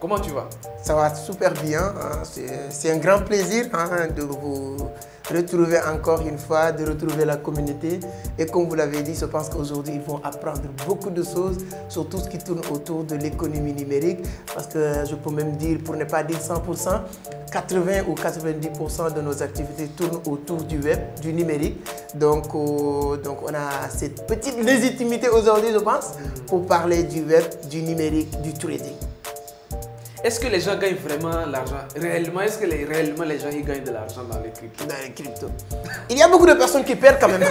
Comment tu vas? Ça va super bien, hein. C'est un grand plaisir, hein, de vous retrouver encore une fois, de retrouver la communauté. Et comme vous l'avez dit, je pense qu'aujourd'hui, ils vont apprendre beaucoup de choses sur tout ce qui tourne autour de l'économie numérique. Parce que je peux même dire, pour ne pas dire 100%, 80 ou 90% de nos activités tournent autour du web, du numérique. Donc on a cette petite légitimité aujourd'hui, je pense, pour parler du web, du numérique, du trading. Est-ce que les gens gagnent vraiment l'argent? Réellement, est-ce que réellement les gens ils gagnent de l'argent dans les cryptos? Dans les cryptos. Il y a beaucoup de personnes qui perdent quand même.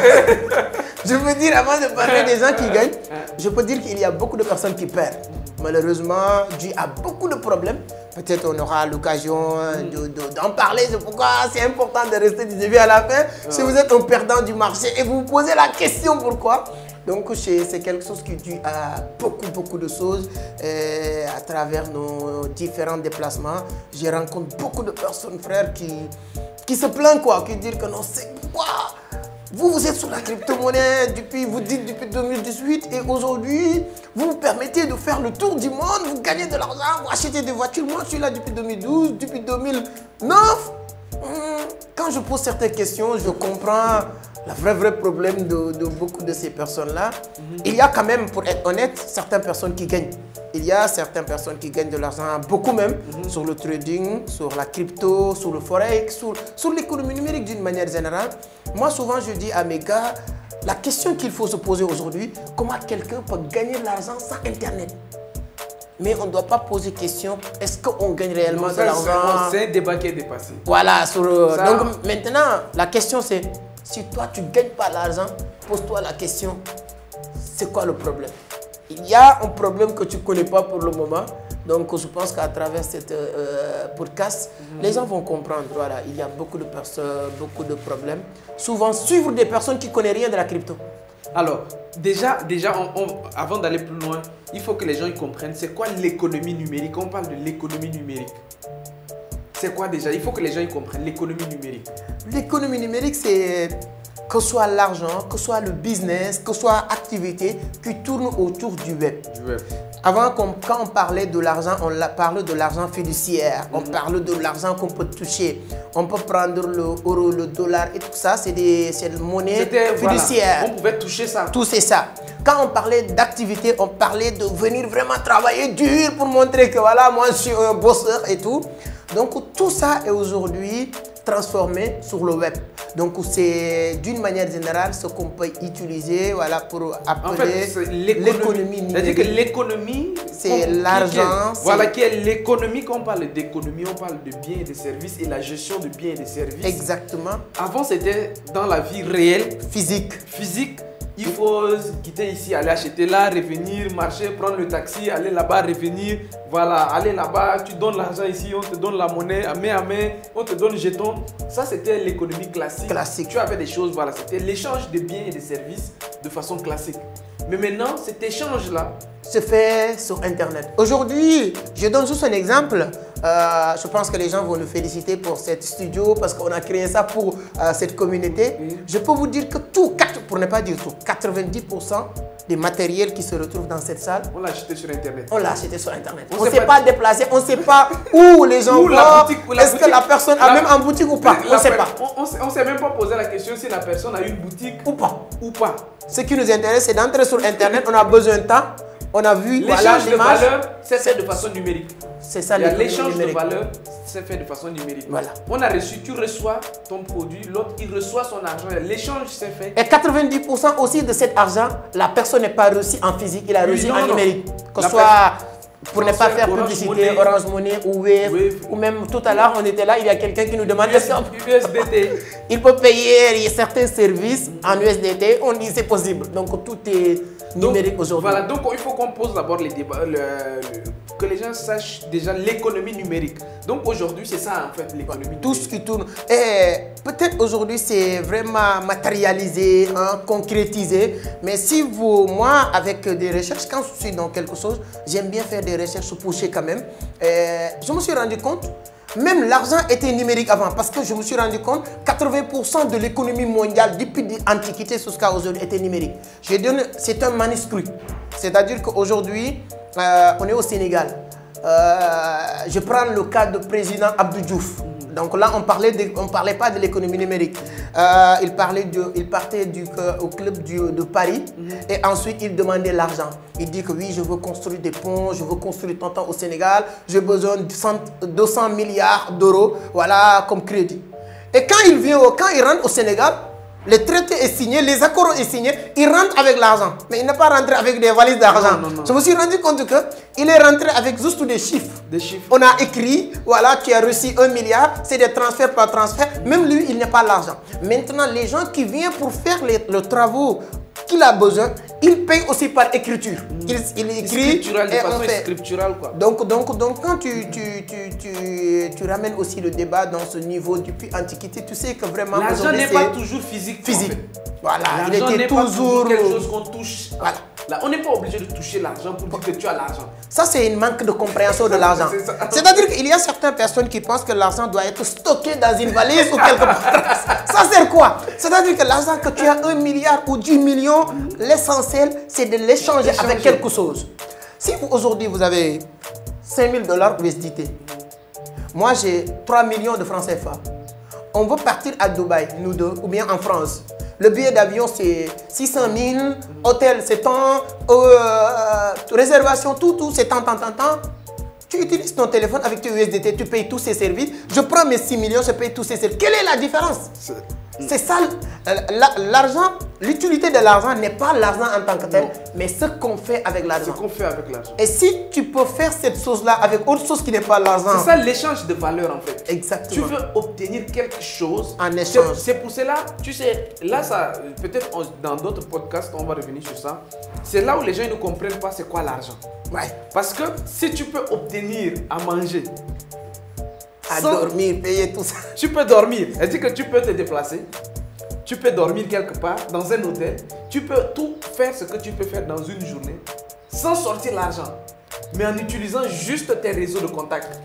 Je veux dire, avant de parler des gens qui gagnent, je peux dire qu'il y a beaucoup de personnes qui perdent. Malheureusement, dû à beaucoup de problèmes, peut-être on aura l'occasion d'en parler. C'est pourquoi c'est important de rester du début à la fin. Si vous êtes un perdant du marché et vous vous posez la question pourquoi, donc c'est quelque chose qui est dû à beaucoup de choses. Et à travers nos différents déplacements, je rencontre beaucoup de personnes, frères, qui se plaignent, quoi, qui disent que non, c'est quoi? Vous êtes sur la crypto-monnaie depuis, vous dites depuis 2018 et aujourd'hui, vous vous permettez de faire le tour du monde, vous gagnez de l'argent, vous achetez des voitures. Moi, je suis là depuis 2012, depuis 2009. Quand je pose certaines questions, je comprends le vrai problème de beaucoup de ces personnes-là. Il y a quand même, pour être honnête, certaines personnes qui gagnent. Il y a certaines personnes qui gagnent de l'argent, beaucoup même, sur le trading, sur la crypto, sur le forex, sur l'économie numérique d'une manière générale. Moi, souvent, je dis à mes gars, la question qu'il faut se poser aujourd'hui, comment quelqu'un peut gagner de l'argent sans Internet? Mais on ne doit pas poser question, est-ce qu'on gagne réellement de l'argent? C'est un débat qui est dépassé. Voilà, donc maintenant, la question c'est, si toi tu ne gagnes pas l'argent, pose-toi la question, c'est quoi le problème? Il y a un problème que tu ne connais pas pour le moment, donc je pense qu'à travers cette podcast, les gens vont comprendre, voilà, il y a beaucoup de personnes, beaucoup de problèmes. Souvent, suivre des personnes qui ne connaissent rien de la crypto. Alors, déjà avant d'aller plus loin, il faut que les gens y comprennent c'est quoi l'économie numérique. On parle de l'économie numérique. C'est quoi déjà? Il faut que les gens y comprennent l'économie numérique. L'économie numérique, c'est que ce soit l'argent, que ce soit le business, que ce soit l'activité qui tourne autour du web. Avant, quand on parlait de l'argent, on parlait de l'argent fiduciaire, on parlait de l'argent qu'on peut toucher. On peut prendre le euro, le dollar et tout ça, c'est des monnaies fiduciaires. Voilà, on pouvait toucher ça. Tout c'est ça. Quand on parlait d'activité, on parlait de venir vraiment travailler dur pour montrer que voilà, moi je suis un bosseur et tout. Donc tout ça est aujourd'hui transformé sur le web. Donc c'est d'une manière générale ce qu'on peut utiliser, voilà, pour appeler l'économie numérique. C'est-à-dire que l'économie, c'est l'argent. Voilà qui est l'économie. Quand on parle d'économie, on parle de biens et de services et la gestion de biens et de services. Exactement. Avant c'était dans la vie réelle, physique. Il faut quitter ici, aller acheter là, revenir, marcher, prendre le taxi, aller là-bas, revenir. Voilà, aller là-bas, tu donnes l'argent ici, on te donne la monnaie à main, on te donne le jeton. Ça, c'était l'économie classique. Tu avais des choses, voilà, c'était l'échange de biens et de services de façon classique. Mais maintenant, cet échange-là se fait sur Internet. Aujourd'hui, je donne juste un exemple. Je pense que les gens vont nous féliciter pour cette studio parce qu'on a créé ça pour cette communauté. Je peux vous dire que pour ne pas dire tout, 90% des matériels qui se retrouvent dans cette salle, on l'a acheté sur Internet. On ne s'est pas déplacé, on ne sait pas où les gens vont. Est-ce que la personne a même en boutique ou pas? On ne sait pas. On ne s'est même pas posé la question si la personne a une boutique ou pas. Ce qui nous intéresse, c'est d'entrer sur Internet. On a besoin de temps. On a vu l'échange de valeur, c'est fait de façon numérique. C'est ça, l'échange de valeur, c'est fait de façon numérique. Voilà. On a reçu, tu reçois ton produit, l'autre il reçoit son argent. L'échange s'est fait. Et 90% aussi de cet argent, la personne n'est pas reçue en physique, il a reçu en numérique. Que ce soit pour ne pas faire publicité, Orange Money ou Wave, ou même tout à l'heure on était là, il y a quelqu'un qui nous demande USDT. Il peut payer certains services en USDT, on dit c'est possible. Donc tout est numérique aujourd'hui. Voilà, donc il faut qu'on pose d'abord les débats, que les gens sachent déjà l'économie numérique. Donc aujourd'hui, c'est ça en fait l'économie. Tout ce qui tourne. Peut-être aujourd'hui, c'est vraiment matérialisé, hein, concrétisé. Mais si vous, moi, avec des recherches, quand je suis dans quelque chose, j'aime bien faire des recherches poussées quand même. Je me suis rendu compte, même l'argent était numérique avant, parce que je me suis rendu compte, 80% de l'économie mondiale depuis l'Antiquité jusqu'à aujourd'hui était numérique. C'est un manuscrit. C'est-à-dire qu'aujourd'hui, on est au Sénégal. Je prends le cas du président Abdou Diouf. Donc là, on ne parlait pas de l'économie numérique. Il partait au club de Paris et ensuite il demandait l'argent. Il dit que oui, je veux construire des ponts, je veux construire tant au Sénégal, j'ai besoin de 200 milliards d'euros voilà, comme crédit. Et quand il rentre au Sénégal, le traité est signé, les accords sont signés, il rentre avec l'argent. Mais il n'est pas rentré avec des valises d'argent. Je me suis rendu compte qu'il est rentré avec juste des chiffres. On a écrit, voilà, tu as reçu 1 milliard, c'est des transferts par transfert. Même lui, il n'a pas l'argent. Maintenant, les gens qui viennent pour faire les travaux qu'il a besoin, il paye aussi par écriture. Il écrit de façon scripturale, quoi. Donc quand tu ramènes aussi le débat dans ce niveau depuis l'Antiquité, tu sais que vraiment... L'argent n'est pas toujours physique. Physique. Voilà, il était toujours... quelque chose qu'on touche. Voilà. Là, on n'est pas obligé de toucher l'argent pour dire que tu as l'argent. Ça, c'est une manque de compréhension de l'argent. C'est-à-dire qu'il y a certaines personnes qui pensent que l'argent doit être stocké dans une valise ou quelque part. Ça sert quoi? C'est-à-dire que l'argent que tu as 1 milliard ou 10 millions, l'essentiel, c'est de l'échanger avec quelque chose. Si aujourd'hui, vous avez 5 000 $ USDT, moi, j'ai 3 millions de francs CFA. On veut partir à Dubaï, nous deux, ou bien en France. Le billet d'avion, c'est 600 000, hôtel, c'est tant, réservation, tout, c'est tant. Tu utilises ton téléphone avec tes USDT, tu payes tous ces services. Je prends mes 6 millions, je paye tous ces services. Quelle est la différence? C'est ça, l'argent, l'utilité de l'argent n'est pas l'argent en tant que tel, mais ce qu'on fait avec l'argent. Ce qu'on fait avec l'argent. Et si tu peux faire cette chose-là avec autre chose qui n'est pas l'argent. C'est ça l'échange de valeur en fait. Exactement. Tu veux obtenir quelque chose. En échange. C'est pour cela, tu sais, là ça, peut-être dans d'autres podcasts, on va revenir sur ça. C'est là où les gens ne comprennent pas c'est quoi l'argent. Ouais. Parce que si tu peux obtenir à manger, dormir, payer tout ça. Tu peux dormir. Elle dit que tu peux te déplacer. Tu peux dormir quelque part, dans un hôtel. Tu peux tout faire ce que tu peux faire dans une journée sans sortir l'argent. Mais en utilisant juste tes réseaux de contacts.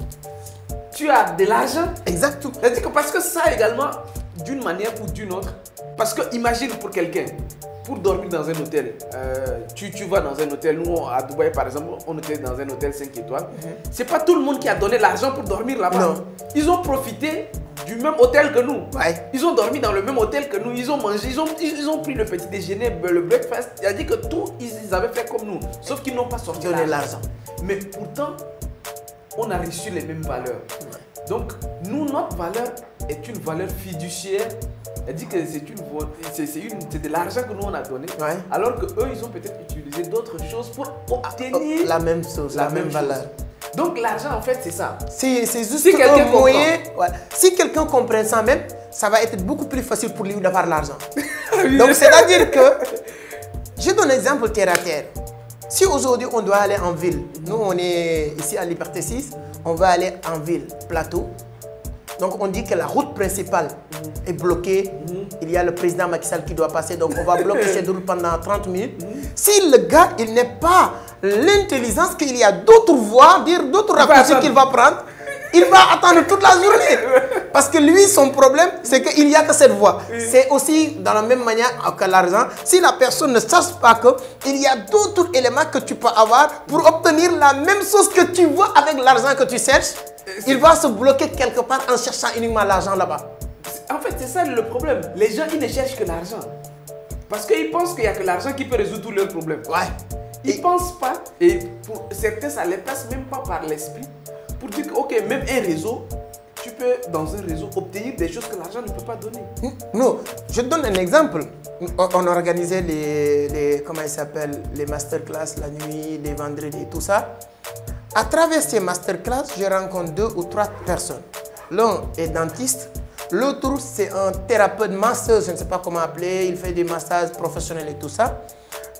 Tu as de l'argent. Exactement. Elle dit que parce que ça également, d'une manière ou d'une autre, parce que imagine pour quelqu'un, pour dormir dans un hôtel, tu vas dans un hôtel, nous à Dubaï par exemple, on était dans un hôtel 5 étoiles. C'est pas tout le monde qui a donné l'argent pour dormir là-bas. Ils ont profité du même hôtel que nous. Ouais. Ils ont dormi dans le même hôtel que nous, ils ont mangé, ils ont pris le petit déjeuner, le breakfast. Il a dit que tout, ils avaient fait comme nous, sauf qu'ils n'ont pas sorti l'argent. Mais pourtant, on a reçu les mêmes valeurs. Ouais. Donc, nous, notre valeur est une valeur fiduciaire. Elle dit que c'est de l'argent que nous on a donné, ouais. Alors qu'eux, ils ont peut-être utilisé d'autres choses pour obtenir la même chose, la même valeur. Chose. Donc l'argent, en fait, c'est ça. C'est juste si un moyen. Ouais. Si quelqu'un comprend ça même, ça va être beaucoup plus facile pour lui d'avoir l'argent. Donc c'est-à-dire que, je donne un exemple terre à terre. Si aujourd'hui on doit aller en ville, nous on est ici à Liberté 6, on va aller en ville, plateau. Donc on dit que la route principale est bloquée. Il y a le président Macky Sall qui doit passer. Donc on va bloquer cette route pendant 30 minutes. Si le gars, il n'est pas l'intelligence qu'il y a d'autres voies, dire d'autres raccourcis qu'il va prendre, il va attendre toute la journée. Parce que lui, son problème, c'est qu'il n'y a que cette voie. C'est aussi dans la même manière que l'argent. Si la personne ne sache pas qu'il y a d'autres éléments que tu peux avoir pour obtenir la même chose que tu veux avec l'argent que tu cherches, il va se bloquer quelque part en cherchant uniquement l'argent là-bas. En fait, c'est ça le problème. Les gens, ils ne cherchent que l'argent. Parce qu'ils pensent qu'il n'y a que l'argent qui peut résoudre tous leurs problèmes. Ouais. Ils ne pensent pas, et pour certains, ça ne les passe même pas par l'esprit, pour dire que, ok, même un réseau, tu peux, dans un réseau, obtenir des choses que l'argent ne peut pas donner. Non, je te donne un exemple. On organisait les masterclass la nuit, les vendredis, tout ça. À travers ces masterclass, je rencontre 2 ou 3 personnes. L'un est dentiste, l'autre c'est un thérapeute masseuse, je ne sais pas comment appeler, il fait des massages professionnels et tout ça.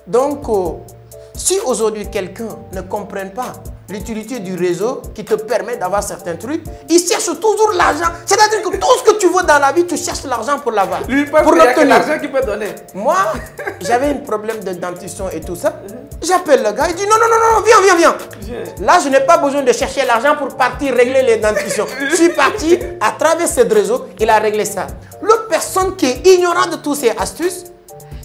Donc, si aujourd'hui quelqu'un ne comprend pas l'utilité du réseau qui te permet d'avoir certains trucs, il cherche toujours l'argent. C'est-à-dire que tout ce que tu veux dans la vie, tu cherches l'argent pour l'avoir. Lui, pour l'obtenir. L'argent qu'il peut donner. Moi, j'avais un problème de dentition et tout ça. J'appelle le gars, il dit non, viens. Là, je n'ai pas besoin de chercher l'argent pour partir régler les dentitions. Je suis parti, à travers ce réseau, il a réglé ça. L'autre personne qui est ignorante de toutes ces astuces,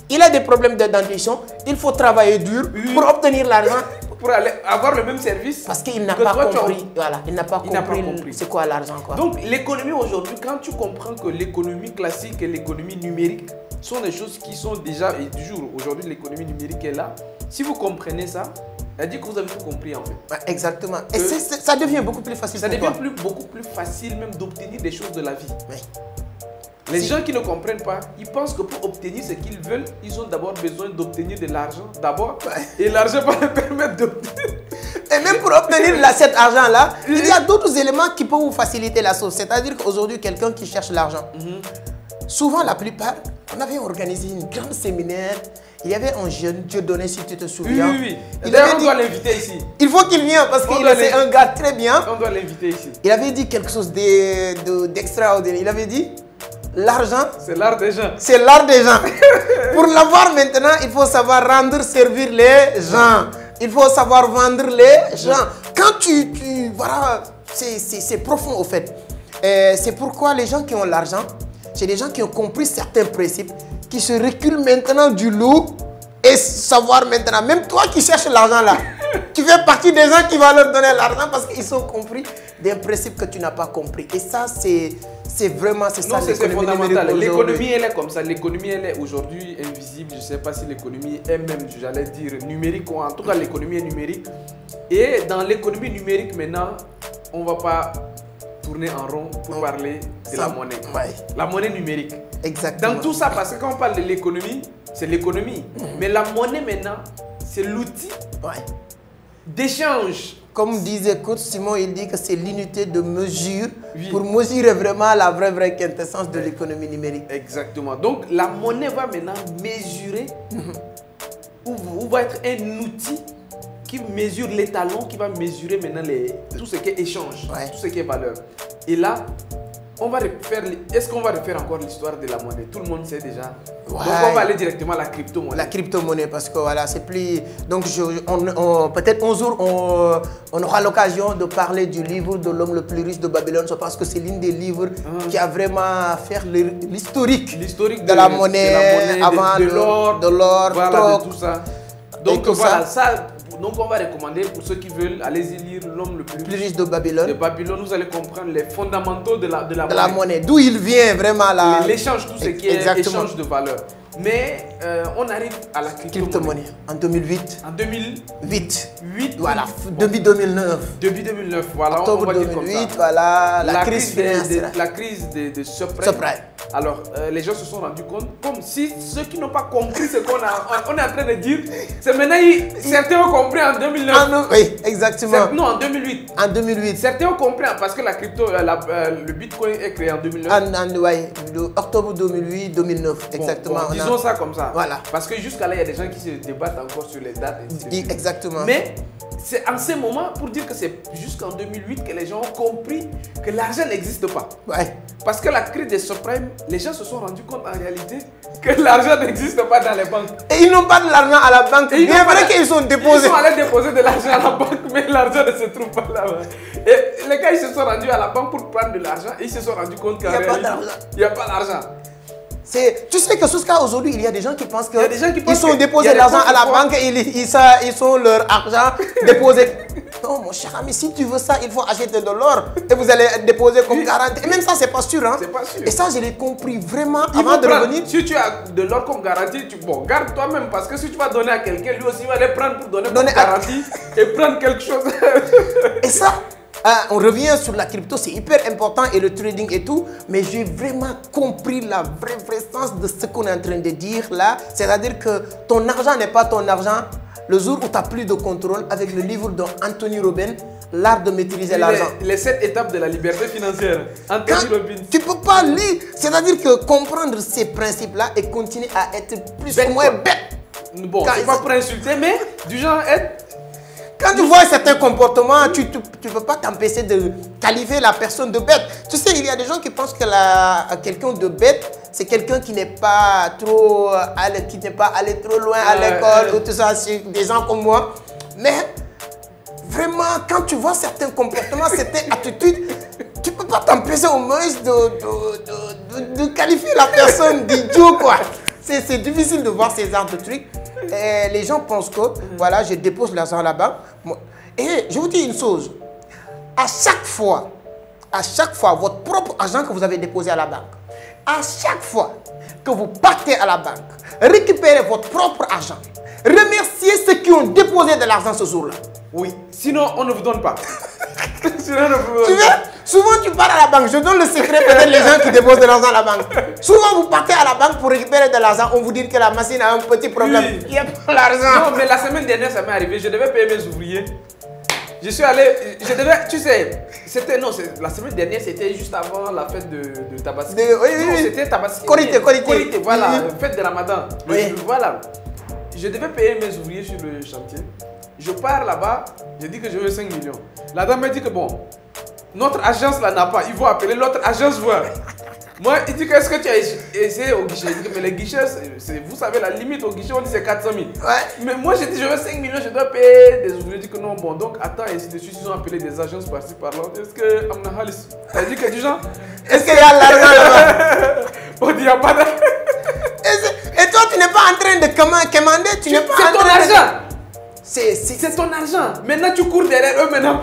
il a des problèmes de dentition, il faut travailler dur pour obtenir l'argent. pour aller avoir le même service. Parce qu'il n'a pas compris. Voilà, il n'a pas compris c'est quoi l'argent. Donc l'économie aujourd'hui, quand tu comprends que l'économie classique et l'économie numérique sont des choses qui sont déjà et du jour aujourd'hui, l'économie numérique est là. Si vous comprenez ça, c'est-à-dire que vous avez tout compris en fait. Bah, exactement. Et ça devient beaucoup plus facile. Ça devient beaucoup plus facile même d'obtenir des choses de la vie. Oui. Les gens qui ne comprennent pas, ils pensent que pour obtenir ce qu'ils veulent, ils ont d'abord besoin d'obtenir de l'argent, d'abord. Et l'argent va leur permettre d'obtenir. Et même pour obtenir cet argent-là, il y a d'autres éléments qui peuvent vous faciliter la chose. C'est-à-dire qu'aujourd'hui, quelqu'un qui cherche l'argent, souvent la plupart, on avait organisé une grande séminaire. Il y avait un jeune, Dieudonné, si tu te souviens. Oui, oui, oui. D'ailleurs, on doit l'inviter ici. Il faut qu'il vienne parce qu'il est un gars très bien. On doit l'inviter ici. Il avait dit quelque chose d'extraordinaire. Il avait dit... l'argent, c'est l'art des gens. C'est l'art des gens. Pour l'avoir maintenant, il faut savoir rendre, servir les gens. Il faut savoir vendre les gens. Quand voilà, c'est profond au fait. C'est pourquoi les gens qui ont l'argent, c'est des gens qui ont compris certains principes, qui se reculent maintenant du lot et savoir maintenant. Même toi qui cherches l'argent là, tu fais partie des gens qui vont leur donner l'argent parce qu'ils ont compris des principes que tu n'as pas compris. Et ça, c'est... c'est vraiment, c'est ça l'économie fondamentale. L'économie, elle est comme ça. L'économie, elle est aujourd'hui invisible. Je ne sais pas si l'économie est même, j'allais dire, numérique. Ou en tout cas, l'économie est numérique. Et dans l'économie numérique, maintenant, on ne va pas tourner en rond pour parler de la monnaie. Ouais. La monnaie numérique. Exactement. Dans tout ça, parce que quand on parle de l'économie, c'est l'économie. Mais la monnaie, maintenant, c'est l'outil d'échange. Comme disait Coach Simon, il dit que c'est l'unité de mesure pour mesurer vraiment la vraie quintessence de l'économie numérique. Exactement. Donc la monnaie va maintenant mesurer ou va être un outil qui mesure l'étalon, qui va mesurer maintenant tout ce qui est échange, tout ce qui est valeur. Et là, on va refaire. Est-ce qu'on va refaire encore l'histoire de la monnaie? Tout le monde sait déjà. Donc on va aller directement à la crypto-monnaie. La crypto-monnaie parce que voilà, c'est plus... Donc peut-être un jour, on aura l'occasion de parler du livre de l'homme le plus riche de Babylone parce que c'est l'un des livres qui a vraiment fait l'historique de la monnaie, avant de l'or, voilà, de tout ça. Donc voilà, ça... Donc on va recommander pour ceux qui veulent, allez-y lire l'homme le plus riche de Babylone. Vous allez comprendre les fondamentaux de la monnaie. D'où il vient vraiment l'échange, tout ce qui est échange de valeur. Mais on arrive à la crypto-monnaie. En 2008. En 2008. Voilà, début 2009. Début 2009, voilà. Octobre 2008, voilà. La crise financière. La crise de subprime. Alors, les gens se sont rendus compte, comme si ceux qui n'ont pas compris ce qu'on est en train de dire, c'est maintenant, certains ont compris en 2009. Oui, exactement. Non, en 2008. En 2008. Certains ont compris parce que la crypto, le Bitcoin est créé en 2009. Oui, octobre 2008, 2009, exactement. Bon, disons ça comme ça. Voilà. Parce que jusqu'à là, il y a des gens qui se débattent encore sur les dates. Exactement. Mais c'est en ce moment, pour dire que c'est jusqu'en 2008 que les gens ont compris que l'argent n'existe pas. Ouais. Parce que la crise des subprimes, les gens se sont rendus compte en réalité que l'argent n'existe pas dans les banques. Et ils n'ont pas de l'argent à la banque. Il est vrai qu'ils sont déposés. Ils sont allés déposer de l'argent à la banque, mais l'argent ne se trouve pas là-bas. Et les gars, ils se sont rendus à la banque pour prendre de l'argent et ils se sont rendus compte qu'en réalité, il n'y a pas d'argent. Tu sais que jusqu'à aujourd'hui, il y a des gens qui pensent qu'ils sont déposés l'argent à la banque et ils sont leur argent déposé. Non, mon cher ami, si tu veux ça, il faut acheter de l'or et vous allez déposer comme garantie. Et même ça, c'est pas sûr. Hein? C'est pas sûr. Et ça, je l'ai compris vraiment avant de revenir. Si tu as de l'or comme garantie, bon, garde toi-même parce que si tu vas donner à quelqu'un, lui aussi va les prendre pour donner comme garantie et prendre quelque chose. Et ça... on revient sur la crypto, c'est hyper important et le trading et tout, mais j'ai vraiment compris la vraie sens de ce qu'on est en train de dire là, c'est-à-dire que ton argent n'est pas ton argent le jour où tu n'as plus de contrôle avec le livre d'Anthony Robbins, l'art de maîtriser l'argent. Les 7 étapes de la liberté financière, Anthony Robbins. Tu ne peux pas lire, c'est-à-dire que comprendre ces principes-là et continuer à être plus ou moins bête. Bon, c'est pas pour insulter, mais du genre être... Quand tu vois certains comportements, tu ne peux pas t'empêcher de qualifier la personne de bête. Tu sais, il y a des gens qui pensent que quelqu'un de bête, c'est quelqu'un qui n'est pas trop allé, qui n'est pas allé trop loin à l'école ou tout ça, des gens comme moi. Mais vraiment, quand tu vois certains comportements, certaines attitudes, tu ne peux pas t'empêcher au moins de qualifier la personne d'idiot, quoi. C'est difficile de voir ces genres de trucs. Et les gens pensent que, voilà, je dépose l'argent là-bas, Et je vous dis une chose, à chaque fois, votre propre argent que vous avez déposé à la banque, à chaque fois que vous partez à la banque, récupérez votre propre argent, remerciez ceux qui ont déposé de l'argent ce jour-là. Oui, sinon on ne vous donne pas. Sinon, tu vois, souvent tu pars à la banque, je donne le secret peut-être les gens qui déposent de l'argent à la banque. Souvent vous partez à la banque pour récupérer de l'argent, on vous dit que la machine a un petit problème. Oui. Il n'y a pas l'argent. Non, mais la semaine dernière ça m'est arrivé, je devais payer mes ouvriers. Je suis allé, je devais, tu sais, c'était, non, la semaine dernière, c'était juste avant la fête de Tabaski. C'était Tabaski. Korité, voilà, fête de Ramadan. Oui. Voilà, je devais payer mes ouvriers sur le chantier. Je pars là-bas, je dis que je veux 5 millions. La dame me dit que bon, notre agence là n'a pas, ils vont appeler l'autre agence voir. Moi, il dit qu'est-ce que tu as essayé au guichet? Je dis mais les guichets, vous savez, la limite au guichet, on dit c'est 400 000. Ouais. Mais moi, j'ai dit, je veux 5 millions, je dois payer des ouvriers. Je dis que non, bon, donc attends, et si dessus, ils ont appelé des agences par-ci, par-là. Est-ce que Amna Halis, t'as dit que du genre, est-ce qu'il y a l'argent là-bas? On dit, il n'y a pas d'argent. Et toi, tu n'es pas en train de commander, tu n'es pas en train de... C'est ton argent. C'est ton argent. Maintenant, tu cours derrière eux maintenant.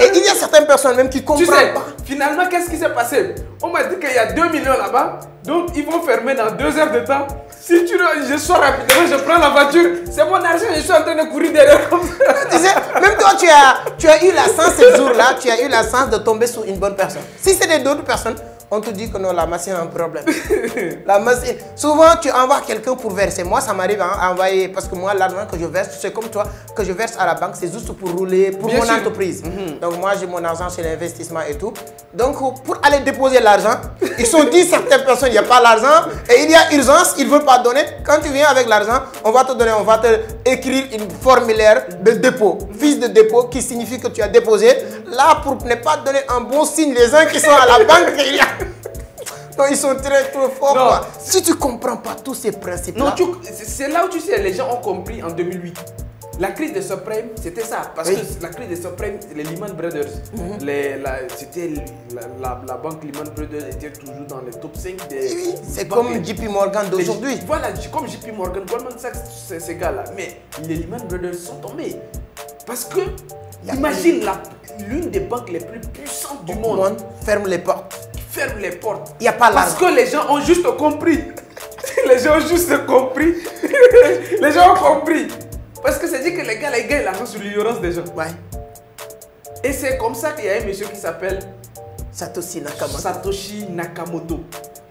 Et il y a certaines personnes même qui comprennent pas. Finalement, qu'est-ce qui s'est passé? On m'a dit qu'il y a 2 millions là-bas. Donc, ils vont fermer dans 2 heures de temps. Si tu veux, je sors rapidement, je prends la voiture. C'est mon argent, je suis en train de courir derrière comme ça. Tu sais, même toi, tu as eu la chance ce jour-là, tu as eu la chance de tomber sur une bonne personne. Si c'est d'autres personnes, on te dit que non, la machine a un problème. La machine... Souvent, tu envoies quelqu'un pour verser. Moi, ça m'arrive à envoyer, parce que moi, l'argent que je verse, c'est comme toi, que je verse à la banque, c'est juste pour rouler, pour mon entreprise. Donc, moi, j'ai mon argent chez l'investissement et tout. Donc, pour aller déposer l'argent, ils sont dit, certaines personnes, il n'y a pas l'argent, et il y a urgence, ils ne veulent pas donner. Quand tu viens avec l'argent, on va te donner, on va te écrire une formulaire de dépôt, fiche de dépôt, qui signifie que tu as déposé. Là, pour ne pas donner un bon signe, les gens qui sont à la banque, il y a... Non, ils sont très forts. Quoi. Si tu ne comprends pas tous ces principes-là... C'est là où tu sais, les gens ont compris en 2008. La crise des subprimes, c'était ça. Parce que la crise des subprimes, les Lehman Brothers, la banque Lehman Brothers était toujours dans les top 5 des... Oui, c'est comme J.P. Morgan d'aujourd'hui. Voilà, comme J.P. Morgan, Goldman Sachs, ces gars-là. Mais les Lehman Brothers sont tombés. Parce que, imagine, l'une des banques les plus puissantes du monde ferme les portes. Il n'y a pas l'argent. Parce que les gens ont juste compris. Parce que c'est dit que les gars, ils gagnent l'argent sur l'ignorance des gens. Ouais. Et c'est comme ça qu'il y a un monsieur qui s'appelle Satoshi Nakamoto.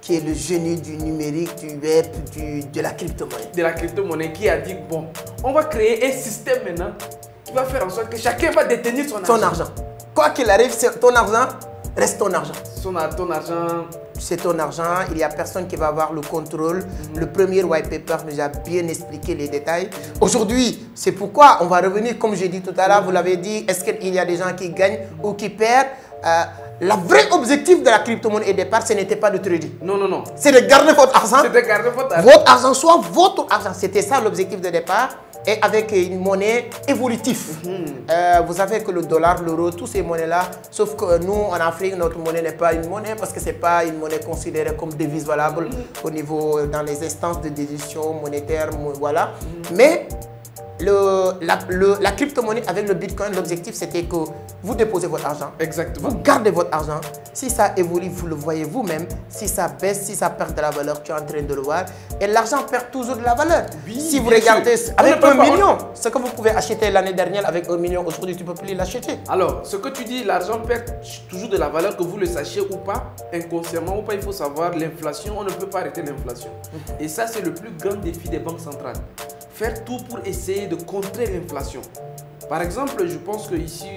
Qui est le génie du numérique, du web, de la crypto-monnaie. Qui a dit, bon, on va créer un système maintenant qui va faire en sorte que chacun va détenir son argent. Quoi qu'il arrive, ton argent reste ton argent. Ton argent... C'est ton argent, il n'y a personne qui va avoir le contrôle. Le premier white paper nous a bien expliqué les détails. Aujourd'hui, c'est pourquoi on va revenir, comme j'ai dit tout à l'heure, vous l'avez dit, est-ce qu'il y a des gens qui gagnent ou qui perdent? Le vrai objectif de la crypto-monnaie au départ, ce n'était pas de trader. Non, non, non. C'est de garder votre argent. Votre argent soit votre argent. C'était ça l'objectif de départ. Et avec une monnaie évolutive. Vous savez que le dollar, l'euro, toutes ces monnaies-là, sauf que nous, en Afrique, notre monnaie n'est pas une monnaie parce que ce n'est pas une monnaie considérée comme devise valable au niveau, dans les instances de déduction monétaire, voilà. Mais la crypto-monnaie avec le Bitcoin, l'objectif, c'était que vous déposez votre argent. Exactement. Vous gardez votre argent. Si ça évolue, vous le voyez vous-même. Si ça baisse, si ça perd de la valeur, tu es en train de le voir. Et l'argent perd toujours de la valeur. Oui, si vous regardez avec 1 million, ce que vous pouvez acheter l'année dernière avec 1 million, aujourd'hui, tu ne peux plus l'acheter. Alors, ce que tu dis, l'argent perd toujours de la valeur, que vous le sachiez ou pas, inconsciemment ou pas, il faut savoir l'inflation. On ne peut pas arrêter l'inflation. Et ça, c'est le plus grand défi des banques centrales. Faire tout pour essayer de contrer l'inflation. Par exemple, je pense que ici,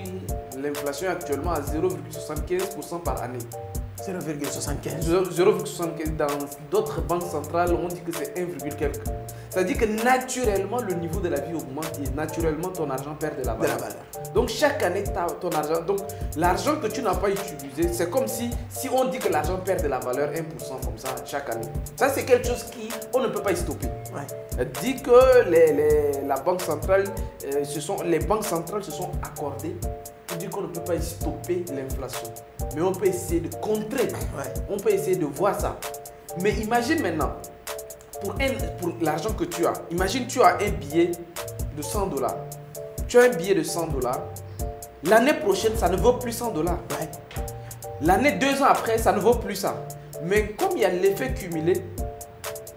l'inflation est actuellement à 0,75% par année. 0,75. Dans d'autres banques centrales, on dit que c'est 1, quelque. C'est-à-dire que naturellement, le niveau de la vie augmente et naturellement, ton argent perd de la valeur. Donc, chaque année, ton argent... Donc, l'argent que tu n'as pas utilisé, c'est comme si on dit que l'argent perd de la valeur 1% comme ça chaque année. Ça, c'est quelque chose qu'on ne peut pas y stopper. Ouais. Elle dit que les banques centrales se sont accordées. Tu dis qu'on ne peut pas stopper l'inflation, mais on peut essayer de contrer, on peut essayer de voir ça. Mais imagine maintenant, pour l'argent que tu as, imagine tu as un billet de 100$. tu as un billet de 100 $, l'année prochaine, ça ne vaut plus 100 $. Ouais. L'année 2 ans après, ça ne vaut plus ça. Mais comme il y a l'effet cumulé,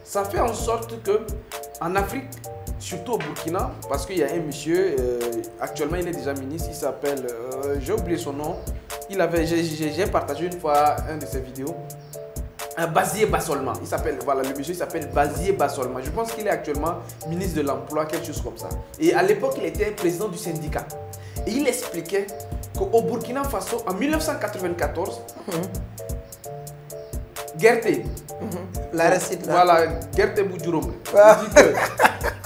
ça fait en sorte qu'en Afrique, surtout au Burkina, parce qu'il y a un monsieur, actuellement il est déjà ministre, il s'appelle, j'ai oublié son nom, j'ai partagé une fois un de ses vidéos, Bassolma, il s'appelle, voilà, le monsieur s'appelle Bassolma. Je pense qu'il est actuellement ministre de l'Emploi, quelque chose comme ça. Et à l'époque, il était président du syndicat. Et il expliquait qu'au Burkina Faso, en 1994, Gerté, la récite là. Voilà, Gerté Boudjouroum.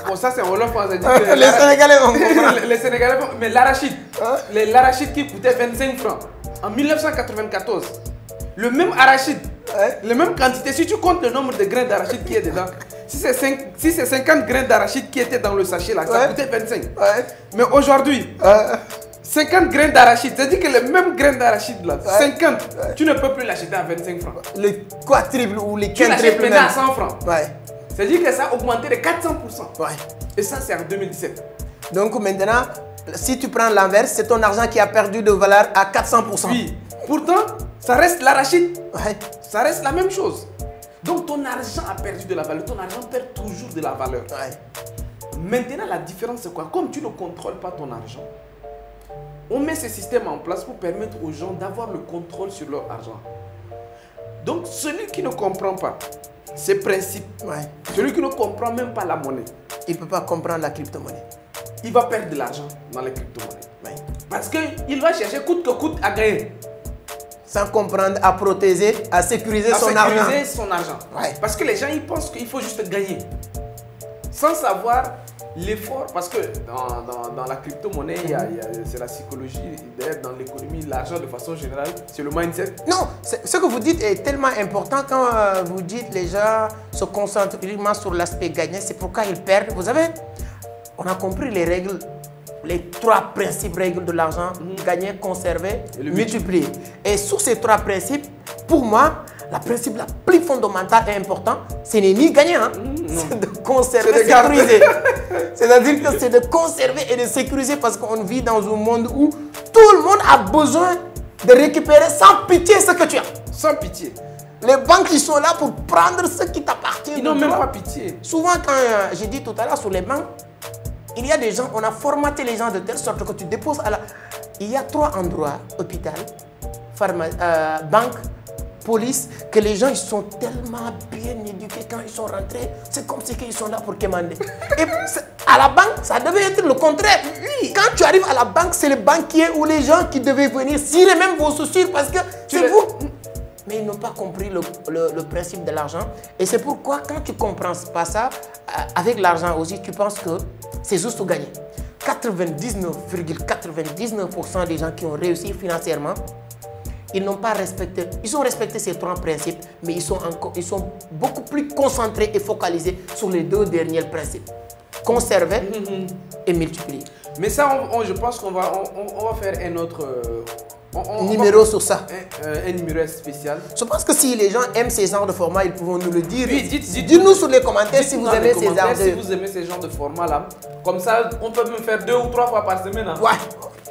Bon, ça c'est Wolof, on dit que les Sénégalais vont comprendre. Les Sénégalais vont... Mais l'arachide, hein? L'arachide qui coûtait 25 francs en 1994, le même arachide, hein? La même quantité, si tu comptes le nombre de grains d'arachide qui est dedans, si c'est 50 grains d'arachide qui étaient dans le sachet là, ça coûtait 25. Ouais. Mais aujourd'hui, 50 grains d'arachide, c'est-à-dire que les mêmes grains d'arachide là, 50, tu ne peux plus l'acheter à 25 francs. Les quadruples ou les quintuplés. Tu l'achètes maintenant à 100 francs. Ouais. C'est-à-dire que ça a augmenté de 400 %. Ouais. Et ça, c'est en 2017. Donc maintenant, si tu prends l'inverse, c'est ton argent qui a perdu de valeur à 400 %. Oui. Pourtant, ça reste l'arachide. Ouais. Ça reste la même chose. Donc ton argent a perdu de la valeur. Ton argent perd toujours de la valeur. Ouais. Maintenant, la différence, c'est quoi? Comme tu ne contrôles pas ton argent, on met ce système en place pour permettre aux gens d'avoir le contrôle sur leur argent. Donc celui qui ne comprend pas ces principes, ouais, celui qui ne comprend même pas la monnaie, il ne peut pas comprendre la crypto-monnaie. Il va perdre de l'argent dans les crypto-monnaies. Ouais. Parce qu'il va chercher coûte que coûte à gagner. Sans comprendre, à protéger, à sécuriser son argent. Ouais. Parce que les gens, ils pensent qu'il faut juste gagner. Sans savoir l'effort, parce que dans la crypto-monnaie, c'est la psychologie, dans l'économie, l'argent de façon générale, c'est le mindset. Non, ce que vous dites est tellement important quand vous dites les gens se concentrent uniquement sur l'aspect gagnant, c'est pourquoi ils perdent. Vous savez, on a compris les règles, les trois règles de l'argent, gagner, conserver, multiplier. Et sur ces trois principes, pour moi, le principe la plus fondamentale et important, ce n'est ni gagner, hein, c'est de conserver et de sécuriser. C'est-à-dire que c'est de conserver et de sécuriser parce qu'on vit dans un monde où tout le monde a besoin de récupérer sans pitié ce que tu as. Sans pitié. Les banques, ils sont là pour prendre ce qui t'appartient. Ils n'ont même pas pitié. Souvent, quand j'ai dit tout à l'heure sur les banques, il y a des gens, on a formaté les gens de telle sorte que tu déposes à la... Il y a trois endroits, hôpital, banque, police, que les gens ils sont tellement bien éduqués quand ils sont rentrés, c'est comme si ils sont là pour commander. Et à la banque, ça devait être le contraire. Oui. Quand tu arrives à la banque, c'est le banquier ou les gens qui devaient venir cirer même vos soucis parce que c'est vous. Mais ils n'ont pas compris le principe de l'argent. Et c'est pourquoi quand tu ne comprends pas ça, avec l'argent aussi, tu penses que c'est juste gagner. 99,99% des gens qui ont réussi financièrement, ils n'ont pas respecté, ils ont respecté ces trois principes, mais ils sont beaucoup plus concentrés et focalisés sur les deux derniers principes. Conserver et multiplier. Mais ça, je pense qu'on va, on va faire un autre... numéro sur ça. Un numéro spécial. Je pense que si les gens aiment ces genres de formats, ils pourront nous le dire. Oui, dites-nous sur les commentaires si vous aimez ces genres de... Si vous aimez ces genres de formats-là. Comme ça, on peut même faire 2 ou 3 fois par semaine. Hein. Ouais.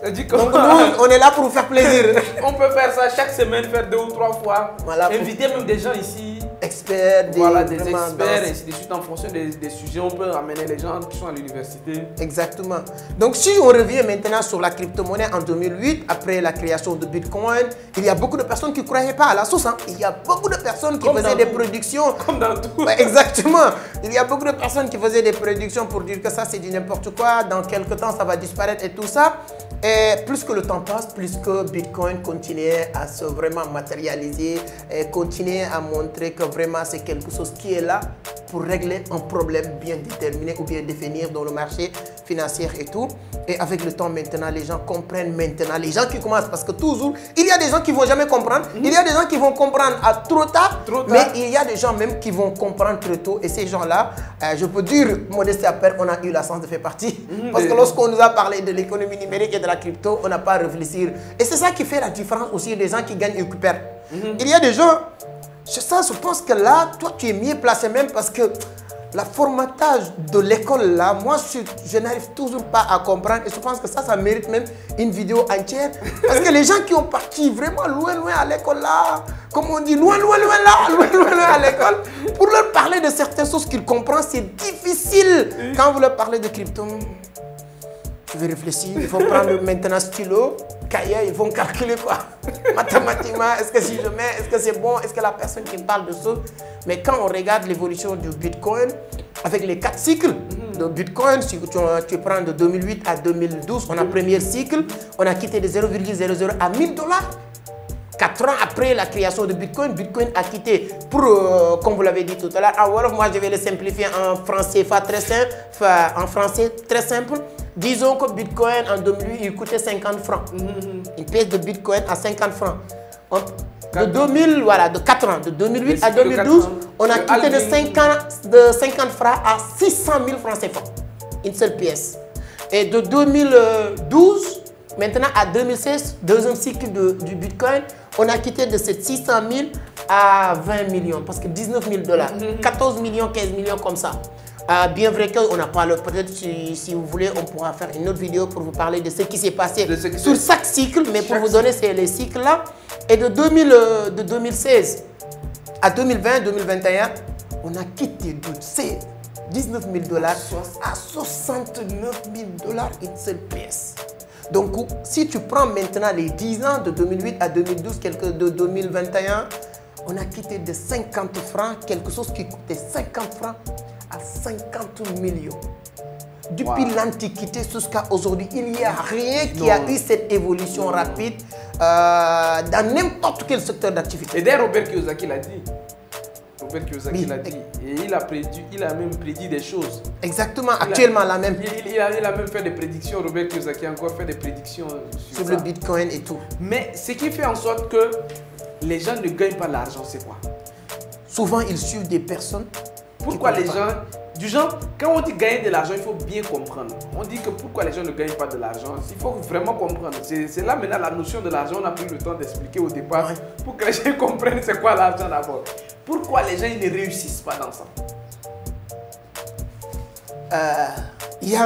Donc nous, on est là pour vous faire plaisir. On peut faire ça chaque semaine, faire 2 ou 3 fois. Voilà, inviter même des gens ici. Experts, des experts, et des suites en fonction des sujets. On peut amener les gens qui sont à l'université. Exactement. Donc si on revient maintenant sur la crypto-monnaie en 2008, après la création de Bitcoin, il y a beaucoup de personnes qui ne croyaient pas à la sauce. Hein. Il y a beaucoup de personnes qui faisaient des productions. Comme dans tout. Ouais, exactement. Il y a beaucoup de personnes qui faisaient des productions pour dire que ça c'est du n'importe quoi, dans quelques temps ça va disparaître et tout ça. Et plus que le temps passe, plus que Bitcoin continuait à se vraiment matérialiser et continuait à montrer que vraiment c'est quelque chose qui est là pour régler un problème bien déterminé ou bien définir dans le marché financier et tout. Et avec le temps maintenant, les gens comprennent maintenant, les gens qui commencent, parce que toujours, il y a des gens qui ne vont jamais comprendre, il y a des gens qui vont comprendre à trop tard, mais il y a des gens même qui vont comprendre très tôt. Et ces gens-là, je peux dire, modestie à part, on a eu la chance de faire partie. Parce que lorsqu'on nous a parlé de l'économie numérique et de la crypto, on n'a pas à réfléchir. Et c'est ça qui fait la différence aussi des gens qui gagnent et qui perdent. Il y a des gens... Je pense que là, toi, tu es mieux placé même parce que la formatage de l'école là, moi je n'arrive toujours pas à comprendre et je pense que ça, ça mérite même une vidéo entière. Parce que les gens qui ont parti vraiment loin à l'école là, comme on dit, loin à l'école, pour leur parler de certaines choses qu'ils comprennent, c'est difficile. Quand vous leur parlez de crypto, je vais réfléchir, ils vont prendre maintenant stylo, cahier, ils vont calculer quoi. Mathématiquement, est-ce que si je mets, est-ce que c'est bon, est-ce que la personne qui parle de ça. Mais quand on regarde l'évolution du Bitcoin, avec les 4 cycles de Bitcoin, si tu prends de 2008 à 2012, on a premier cycle, on a quitté de 0,00 à 1000 $. 4 ans après la création de Bitcoin, Bitcoin a quitté pour, comme vous l'avez dit tout à l'heure, alors moi je vais le simplifier en français, très simple, en français très simple. Disons que Bitcoin en 2008, il coûtait 50 francs. Une pièce de Bitcoin à 50 francs. De 4 ans, de 2008 à 2012, on a quitté de 50 francs à 600 000 francs CFA. Une seule pièce. Et de 2012, maintenant à 2016, deuxième cycle du Bitcoin, on a quitté de 600 000 à 20 millions, parce que 19 000 $, 14 millions, 15 millions comme ça. Bien vrai qu'on n'a pas le... Peut-être si vous voulez, on pourra faire une autre vidéo pour vous parler de ce qui s'est passé sur chaque cycle. Mais pour vous donner les cycles-là. Et de 2016 à 2020, 2021, on a quitté de 19 000 $ à 69 000 $ une seule pièce. Donc, si tu prends maintenant les 10 ans de 2008 à 2012, de 2021, on a quitté de 50 francs, quelque chose qui coûtait 50 francs. À 50 millions. Depuis l'Antiquité jusqu'à aujourd'hui, il n'y a rien qui a eu cette évolution rapide dans n'importe quel secteur d'activité. Et d'ailleurs, Robert Kiyosaki l'a dit. Et il a même prédit des choses. Exactement, actuellement la même. Il a même fait des prédictions, Robert Kiyosaki a encore fait des prédictions sur le Bitcoin et tout. Mais ce qui fait en sorte que les gens ne gagnent pas l'argent, c'est quoi? Souvent, ils suivent des personnes. Pourquoi les gens, quand on dit gagner de l'argent, il faut bien comprendre. On dit que pourquoi les gens ne gagnent pas de l'argent, il faut vraiment comprendre. C'est là maintenant la notion de l'argent, on a pris le temps d'expliquer au départ pour que les gens comprennent c'est quoi l'argent d'abord. Pourquoi les gens ils ne réussissent pas dans ça? Il y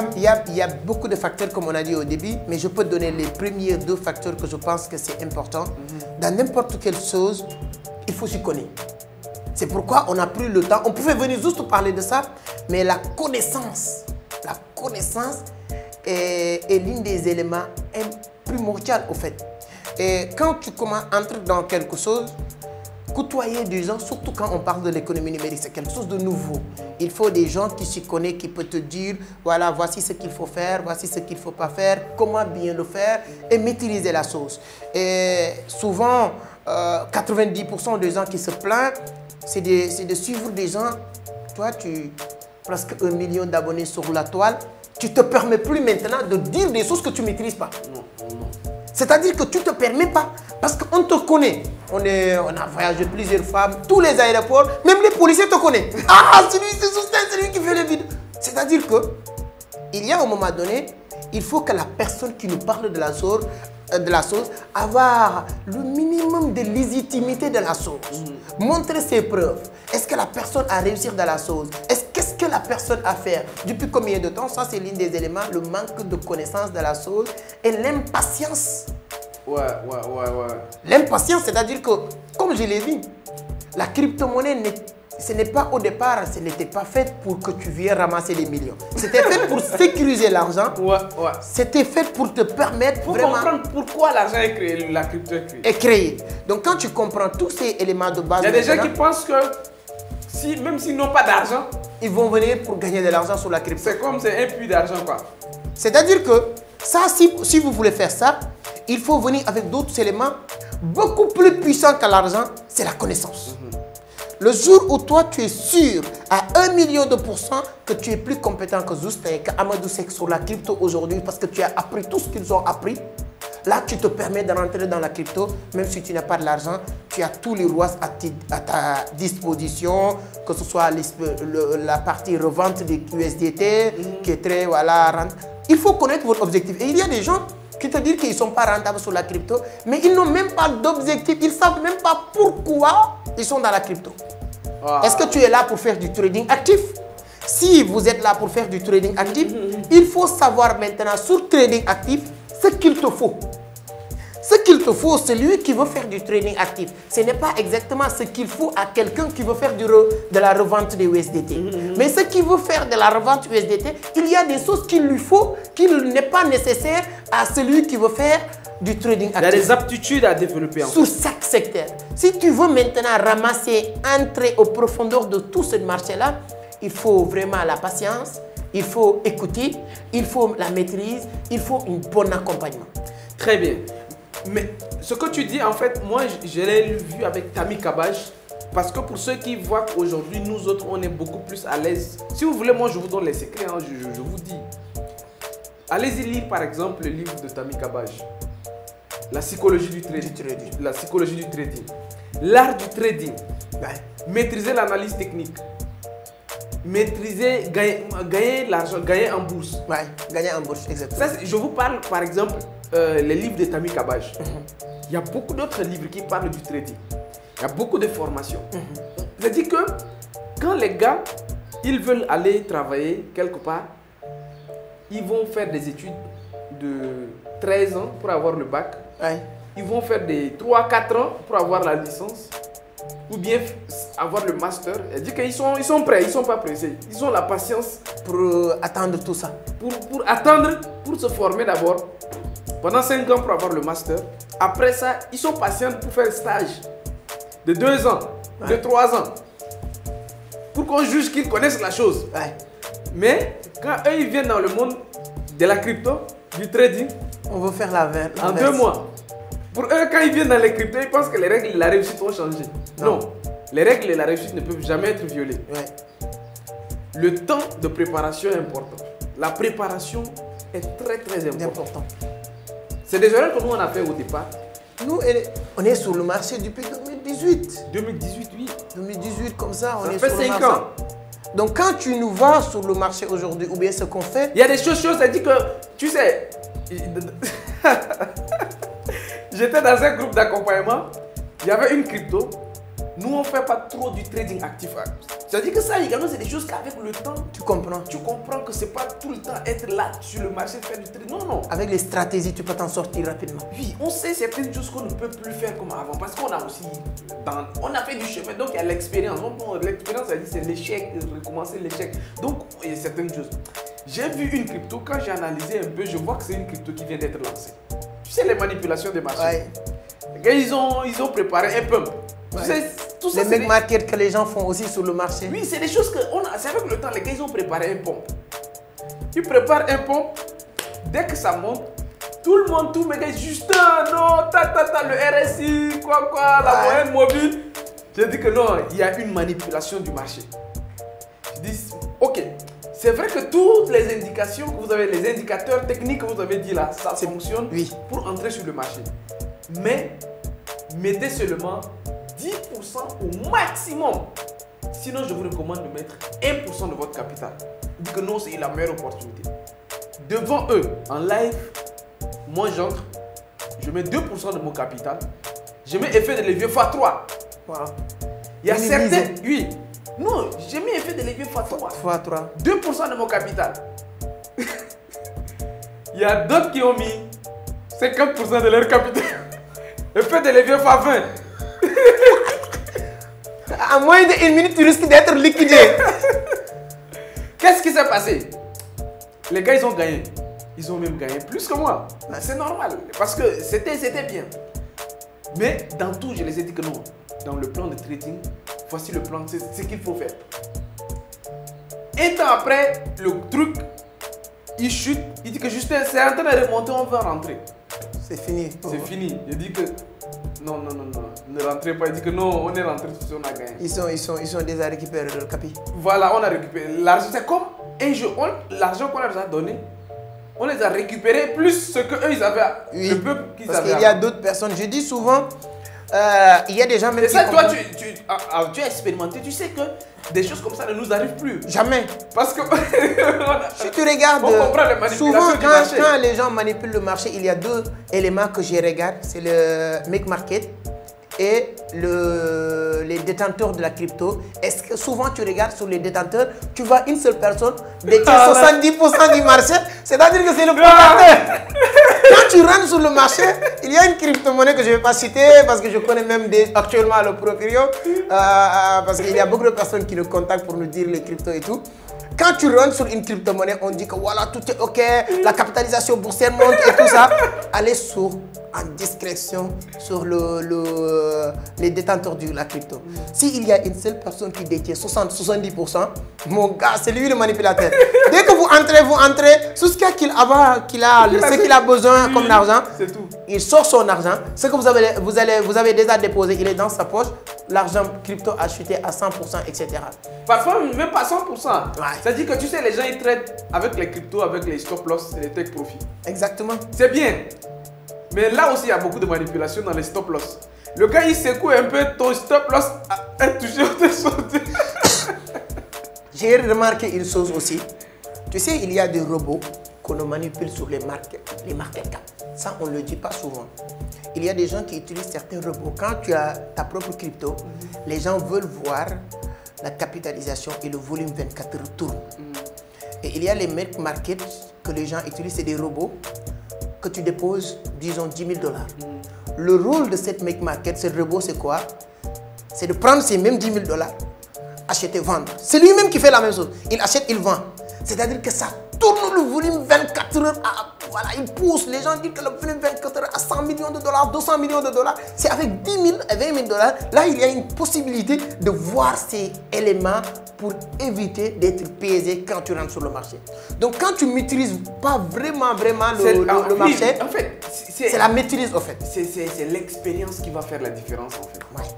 a beaucoup de facteurs comme on a dit au début, mais je peux donner les premiers 2 facteurs que je pense que c'est important. Dans n'importe quelle chose, il faut s'y connaître. C'est pourquoi on a pris le temps. On pouvait venir juste parler de ça, mais la connaissance est l'un des éléments primordiaux au fait. Et quand tu commences à entrer dans quelque chose, côtoyer des gens, surtout quand on parle de l'économie numérique, c'est quelque chose de nouveau. Il faut des gens qui s'y connaissent, qui peuvent te dire, voilà, voici ce qu'il faut faire, voici ce qu'il ne faut pas faire, comment bien le faire et maîtriser la chose. Et souvent, 90% des gens qui se plaignent, c'est de suivre des gens, toi tu presque 1 million d'abonnés sur la toile, tu ne te permets plus maintenant de dire des choses que tu ne maîtrises pas. C'est-à-dire que tu ne te permets pas, parce qu'on te connaît. On a voyagé plusieurs femmes, tous les aéroports, même les policiers te connaissent. Ah, c'est Justin, c'est lui qui fait les vidéos. C'est-à-dire qu'il y a un moment donné, il faut que la personne qui nous parle de la source, avoir le minimum de légitimité de la chose, montrer ses preuves. Est-ce que la personne a réussi dans la chose? Qu'est-ce que la personne a fait? Depuis combien de temps? Ça, c'est l'un des éléments, le manque de connaissance de la chose et l'impatience. L'impatience, c'est-à-dire que, comme je l'ai dit, la crypto-monnaie, ce n'est pas au départ, ce n'était pas fait pour que tu viennes ramasser des millions. C'était fait pour sécuriser l'argent. C'était fait pour te permettre vraiment... comprendre pourquoi l'argent est créé, la crypto est créée. Donc quand tu comprends tous ces éléments de base... Il y a des gens qui pensent que même s'ils n'ont pas d'argent, ils vont venir pour gagner de l'argent sur la crypto. C'est comme un puits d'argent quoi. C'est-à-dire que ça, si vous voulez faire ça, il faut venir avec d'autres éléments beaucoup plus puissants que l'argent, c'est la connaissance. Le jour où toi, tu es sûr à 1 million % que tu es plus compétent que Justin, qu'Amadou Seck sur la crypto aujourd'hui parce que tu as appris tout ce qu'ils ont appris, là, tu te permets de rentrer dans la crypto, même si tu n'as pas de l'argent, tu as tous les rouages à ta disposition, que ce soit la partie revente des USDT, qui est très, il faut connaître votre objectif. Et il y a des gens qui te disent qu'ils ne sont pas rentables sur la crypto, mais ils n'ont même pas d'objectif, ils ne savent même pas pourquoi ils sont dans la crypto. Est-ce que tu es là pour faire du trading actif? Si vous êtes là pour faire du trading actif, il faut savoir maintenant sur trading actif ce qu'il te faut. Ce qu'il te faut, celui qui veut faire du trading actif, ce n'est pas exactement ce qu'il faut à quelqu'un qui veut faire de la revente des USDT. Mais ce qui veut faire de la revente USDT, il y a des choses qu'il lui faut, qu'il n'est pas nécessaire à celui qui veut faire du trading actif. Il y a des aptitudes à développer. Sur chaque secteur. Si tu veux maintenant ramasser, entrer aux profondeurs de tout ce marché-là, il faut vraiment la patience, il faut écouter, il faut la maîtrise, il faut un bon accompagnement. Très bien. Mais ce que tu dis, en fait, moi, je l'ai vu avec Thami Kabbaj. Parce que pour ceux qui voient qu'aujourd'hui, nous autres, on est beaucoup plus à l'aise. Si vous voulez, moi, je vous donne les secrets, hein, je vous dis. Allez-y lire, par exemple, le livre de Thami Kabbaj. La psychologie du trading. La psychologie du trading. L'art du trading. Maîtriser l'analyse technique. Maîtriser, gagner l'argent, gagner en bourse. Oui, gagner en bourse, exactement. Ça, je vous parle, par exemple, les livres de Thami Kabbaj. Il y a beaucoup d'autres livres qui parlent du trading. Il y a beaucoup de formations. C'est-à-dire que quand les gars, ils veulent aller travailler quelque part, ils vont faire des études de 13 ans pour avoir le bac. Ouais. Ils vont faire des 3-4 ans pour avoir la licence. Ou bien avoir le master. Elle dit qu'ils sont prêts, ils ne sont pas pressés. Ils ont la patience pour attendre tout ça. Pour attendre, pour se former d'abord. Pendant 5 ans pour avoir le master. Après ça, ils sont patients pour faire un stage de 2 ans, de 3 ans. Pour qu'on juge qu'ils connaissent la chose. Ouais. Mais quand eux, ils viennent dans le monde de la crypto, du trading, on veut faire la veille. En 2 mois. Pour eux, quand ils viennent dans les cryptos, ils pensent que les règles de la réussite ont changé. Non. Les règles de la réussite ne peuvent jamais être violées. Ouais. Le temps de préparation est important. La préparation est très importante. C'est des erreurs que nous, on a fait au départ. Nous, on est sur le marché depuis 2018. 2018, oui. 2018, comme ça, on est sur le marché. Ça fait 5 ans. Donc, quand tu nous vas sur le marché aujourd'hui, ou bien ce qu'on fait... Il y a des choses, ça dit que, tu sais... J'étais dans un groupe d'accompagnement, il y avait une crypto. Nous, on ne fait pas trop du trading actif. C'est-à-dire que ça, également, c'est des choses qu'avec le temps, tu comprends. Tu comprends que ce n'est pas tout le temps être là sur le marché, faire du trading. Non, non. Avec les stratégies, tu peux t'en sortir rapidement. Oui, on sait certaines choses qu'on ne peut plus faire comme avant parce qu'on a aussi, on a fait du chemin. Donc, il y a l'expérience. L'expérience, ça dit c'est l'échec, recommencer l'échec. Donc, il y a certaines choses. J'ai vu une crypto, quand j'ai analysé un peu, je vois que c'est une crypto qui vient d'être lancée. Tu sais les manipulations des marchés. Ouais. Ils ont préparé un pump. Ouais. Tu sais, tout ça, les markets que les gens font aussi sur le marché. Oui, c'est des choses que c'est avec le temps, les gars, ils ont préparé un pump. Ils préparent un pump. Dès que ça monte, tout le monde, tous mes gars, Justin, non, le RSI, la moyenne mobile. J'ai dit que non, il y a une manipulation du marché. Je dis, ok. C'est vrai que toutes les indications que vous avez, les indicateurs techniques que vous avez dit là, ça fonctionne pour entrer sur le marché. Mais mettez seulement 10% au maximum. Sinon, je vous recommande de mettre 1% de votre capital. Dites que non, c'est la meilleure opportunité. Devant eux, en live, moi j'entre, je mets 2% de mon capital. Je mets effet de levier x3. Voilà. Il y a certains... Oui. Non, j'ai mis effet de levier x3. 2% de mon capital. Il y a d'autres qui ont mis 50% de leur capital. Effet de levier x20. À moins d'une minute, tu risques d'être liquidé. Qu'est-ce qui s'est passé? Les gars, ils ont gagné. Ils ont même gagné plus que moi. C'est normal, parce que c'était bien. Mais dans tout, je les ai dit que non. Dans le plan de trading, voici le plan, c'est ce qu'il faut faire. Un temps après, le truc, il chute, il dit que Justin, c'est en train de remonter, on va rentrer. C'est fini. C'est fini. Il dit que non, non, non, non, ne rentrez pas. Il dit que non, on est rentré, on a gagné. Ils sont déjà récupérés le capi. Voilà, on a récupéré l'argent. C'est comme un jeu, l'argent qu'on leur a donné. On les a récupérés plus ce qu'eux, ils avaient, le peuple qu'ils avaient. Parce qu'il y a d'autres personnes, je dis souvent, il y a des gens même qui... Ça, toi, tu as expérimenté, tu sais que des choses comme ça ne nous arrivent plus. Jamais. Parce que... Si tu regardes... On comprend les manipulations souvent, quand les gens manipulent le marché, il y a deux éléments que je regarde. C'est le make market et les détenteurs de la crypto. Est-ce que souvent tu regardes sur les détenteurs, tu vois une seule personne détient 70% du marché, c'est-à-dire que c'est le fondateur. Quand tu rentres sur le marché, il y a une crypto-monnaie que je ne vais pas citer parce que je connais même actuellement le proprio, parce qu'il y a beaucoup de personnes qui le contactent pour nous dire les cryptos et tout. Quand tu rentres sur une crypto-monnaie, on dit que voilà, tout est OK, la capitalisation boursière monte et tout ça. Allez en discrétion sur les détenteurs de la crypto. S'il y a une seule personne qui détient 60-70%, mon gars, c'est lui le manipulateur. Dès que vous entrez, tout ce qu'il a besoin comme d'argent, il sort son argent. Ce que vous avez déjà déposé, il est dans sa poche. L'argent crypto a chuté à 100%, etc. Parfois, même pas 100%. C'est-à-dire que tu sais, les gens ils traitent avec les cryptos, avec les stop loss, les take profit. Exactement. C'est bien. Mais là aussi, il y a beaucoup de manipulation dans les stop loss. Le gars, il secoue un peu ton stop loss à toujours te sauter. J'ai remarqué une chose aussi. Tu sais, il y a des robots qu'on manipule sur les market cap. Ça, on ne le dit pas souvent. Il y a des gens qui utilisent certains robots. Quand tu as ta propre crypto, les gens veulent voir la capitalisation et le volume 24 heures tourne. Et il y a les markets que les gens utilisent, c'est des robots que tu déposes, disons, 10 000 $. Le rôle de cette make market, ce robot, c'est quoi? C'est de prendre ces mêmes 10 000 $, acheter, vendre. C'est lui-même qui fait la même chose. Il achète, il vend. C'est-à-dire que ça tourne le volume 24 heures. Voilà, il pousse. Les gens disent que le volume 24 heures à 100 millions de $, 200 millions de $. C'est avec 10 000 et 20 000 $. Là, il y a une possibilité de voir ces éléments pour éviter d'être biaisé quand tu rentres sur le marché. Donc quand tu ne maîtrises pas vraiment le marché, en fait, c'est la maîtrise en fait. C'est l'expérience qui va faire la différence en fait. Ouais.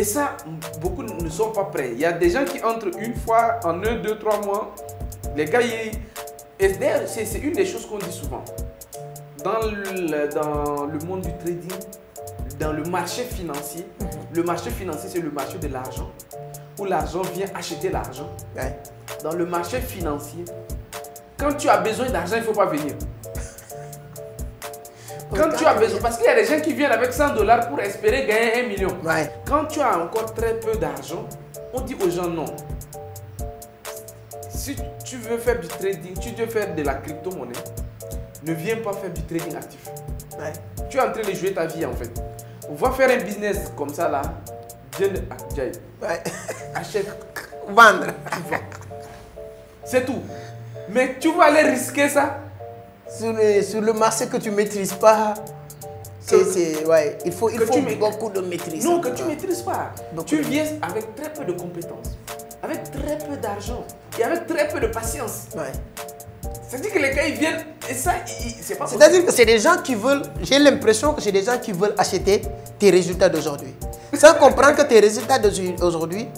Et ça, beaucoup ne sont pas prêts. Il y a des gens qui entrent une fois en 1, 2, 3 mois. Les gars, c'est une des choses qu'on dit souvent. Dans le monde du trading, dans le marché financier c'est le marché de l'argent. Où l'argent vient acheter l'argent. Ouais. Dans le marché financier, quand tu as besoin d'argent, il ne faut pas venir. Quand tu as besoin, parce qu'il y a des gens qui viennent avec 100 $ pour espérer gagner 1 million. Ouais. Quand tu as encore très peu d'argent, on dit aux gens non. Si tu veux faire du trading, tu veux faire de la crypto-monnaie, ne viens pas faire du trading actif. Ouais. Tu es en train de jouer ta vie en fait. On va faire un business comme ça là. Ouais. Achète, vendre, c'est tout. Mais tu vas aller risquer ça sur le marché que tu ne maîtrises pas. Ouais. Il faut beaucoup de maîtrise. Non, que tu ne maîtrises pas. Tu viens avec très peu de compétences, avec très peu d'argent et avec très peu de patience. Ouais. C'est-à-dire que les gars, ils viennent et ça, c'est pas possible. C'est-à-dire que c'est des gens qui veulent, j'ai l'impression que c'est des gens qui veulent acheter tes résultats d'aujourd'hui. Sans comprendre que tes résultats d'aujourd'hui,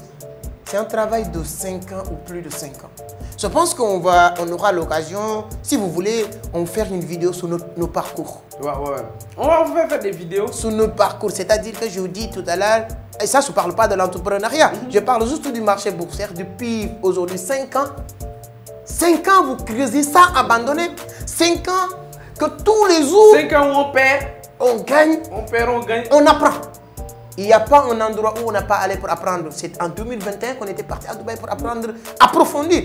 c'est un travail de 5 ans ou plus de 5 ans. Je pense qu'on aura l'occasion, si vous voulez, on va faire une vidéo sur nos parcours. Ouais, ouais. On va faire des vidéos sur nos parcours. C'est-à-dire que je vous dis tout à l'heure, et ça, je ne parle pas de l'entrepreneuriat. Je parle juste du marché boursier depuis aujourd'hui 5 ans. 5 ans, vous creusez sans abandonner. 5 ans que tous les jours... 5 ans où on perd, on gagne. On perd, on gagne. On apprend. Il n'y a pas un endroit où on n'a pas allé pour apprendre. C'est en 2021 qu'on était parti à Dubaï pour apprendre, approfondir.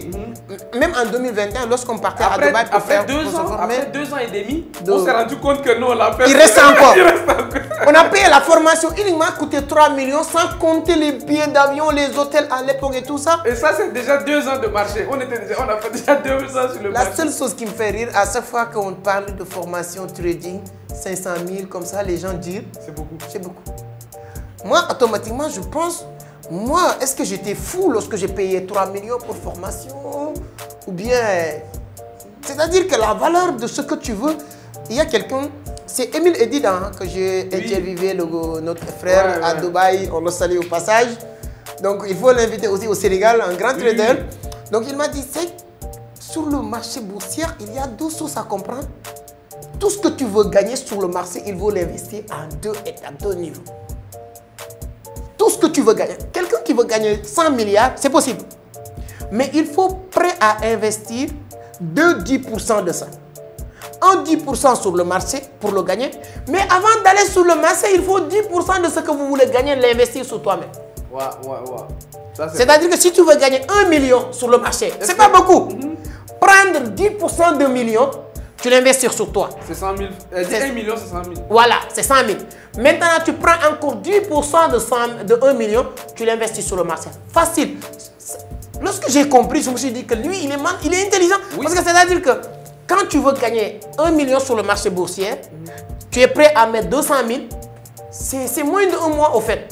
Même en 2021, lorsqu'on partait à Dubaï pour faire... Après 2 ans et demi, on s'est rendu compte que non, on l'a fait. Il reste encore. On a payé la formation uniquement, coûté 3 millions, sans compter les billets d'avion, les hôtels à l'époque et tout ça. Et ça, c'est déjà 2 ans de marché. On a fait déjà 2 ans sur le marché. La seule chose qui me fait rire, à chaque fois qu'on parle de formation trading, 500 000 comme ça, les gens disent... C'est beaucoup. C'est beaucoup. Moi, automatiquement, je pense, moi, est-ce que j'étais fou lorsque j'ai payé 3 millions pour formation? Ou bien... C'est-à-dire que la valeur de ce que tu veux, il y a quelqu'un... C'est Emile Edida hein, que j'ai interviewé, notre frère à Dubaï, on le salue au passage. Donc, il faut l'inviter aussi au Sénégal, un grand trader. Donc, il m'a dit, sur le marché boursier, il y a 2 choses à comprendre. Tout ce que tu veux gagner sur le marché, il faut l'investir en 2 étapes, 2 niveaux. Tout ce que tu veux gagner, quelqu'un qui veut gagner 100 milliards, c'est possible. Mais il faut prêt à investir 2-10% de ça. mettons 10% sur le marché pour le gagner. Mais avant d'aller sur le marché, il faut 10% de ce que vous voulez gagner, l'investir sur toi-même. Ouais, ouais, ouais. C'est-à-dire que si tu veux gagner 1 million sur le marché, c'est pas beaucoup. Prendre 10% de million, tu l'investis sur toi. C'est 100 000. 1 million, c'est 100 000. Voilà, c'est 100 000. Maintenant, tu prends encore 10% de 1 million, tu l'investis sur le marché. Facile. Lorsque j'ai compris, je me suis dit que lui, il est intelligent. Oui. Parce que c'est-à-dire que quand tu veux gagner 1 million sur le marché boursier, tu es prêt à mettre 200 000. C'est moins d'un mois au fait.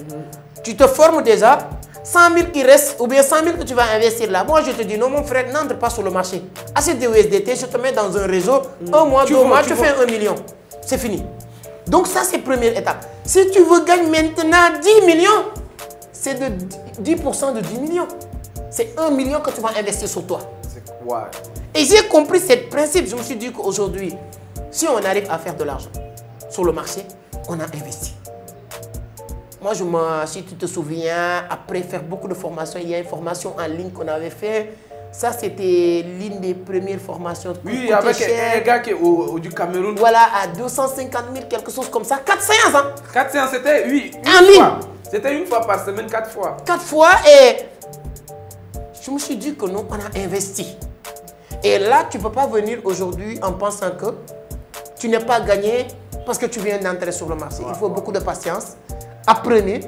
Tu te formes déjà. 100 000 qui restent ou bien 100 000 que tu vas investir là. Moi, je te dis non, mon frère, n'entre pas sur le marché. Assez de USDT, je te mets dans un réseau. Un mois, deux mois, tu fais 1 million. C'est fini. Donc ça, c'est la première étape. Si tu veux gagner maintenant 10 millions, c'est de 10% de 10 millions. C'est 1 million que tu vas investir sur toi. C'est quoi? Et j'ai compris ce principe. Je me suis dit qu'aujourd'hui, si on arrive à faire de l'argent sur le marché, on a investi. Moi, si tu te souviens, après faire beaucoup de formations, il y a une formation en ligne qu'on avait fait. Ça, c'était l'une des premières formations. Oui, avec un gars qui est du Cameroun. Voilà, à 250 000, quelque chose comme ça. 4 séances, hein? 4 séances, c'était, oui, en ligne. C'était une fois par semaine, 4 fois. 4 fois et je me suis dit que non, on a investi. Et là, tu ne peux pas venir aujourd'hui en pensant que tu n'as pas gagné parce que tu viens d'entrer sur le marché. Il faut beaucoup de patience. Apprenez.